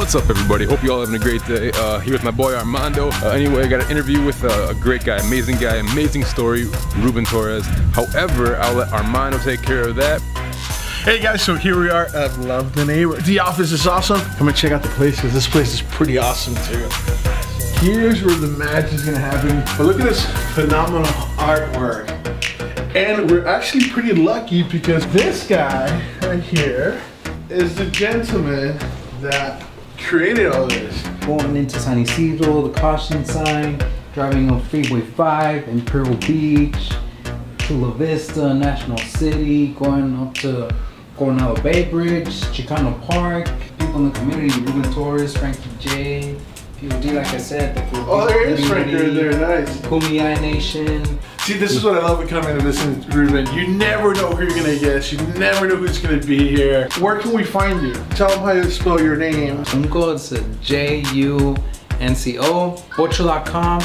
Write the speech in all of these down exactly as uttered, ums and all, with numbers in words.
What's up, everybody? Hope you all having a great day. Uh, here with my boy Armando. Uh, anyway, I got an interview with uh, a great guy, amazing guy, amazing story, Ruben Torres. However, I'll let Armando take care of that. Hey guys, so here we are at Love Thy Neighbor. The office is awesome. Come and check out the place because this place is pretty awesome too. Here's where the match is gonna happen. But look at this phenomenal artwork. And we're actually pretty lucky because this guy right here is the gentleman that created all this. Going into Tiny Cedro, the caution sign, driving on Freeway five, Imperial Beach, Chula Vista, National City, going up to Coronado Bay Bridge, Chicano Park, people in the community, Ruben Torres, Frankie J, P O D, like I said. The oh, there is Frankie right there, there, nice. Kumiye Nation. See, this is what I love with coming to listen to Ruben. You never know who you're gonna guess. You never know who's gonna be here. Where can we find you? Tell them how to spell your name. JUNCO, it's a J U N C O. Pocho dot com.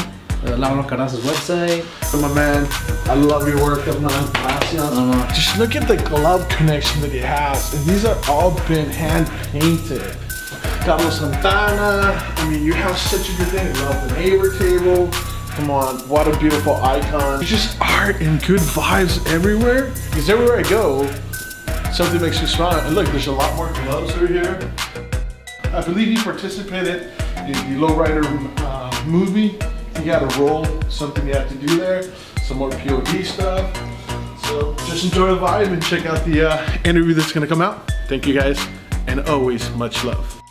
Carlos' website. So my man, I love your work. I'm not awesome. Just look at the glove connection that he has, and these are all been hand painted. Carlos Santana. I mean, you have such a good thing. Love the neighbor table. Come on, what a beautiful icon. It's just art and good vibes everywhere. Because everywhere I go, something makes me smile. And look, there's a lot more gloves over here. I believe he participated in the Lowrider uh, movie. You got to roll, something you have to do there, some more P O D stuff. So just enjoy the vibe and check out the uh, interview that's going to come out. Thank you guys, and always much love.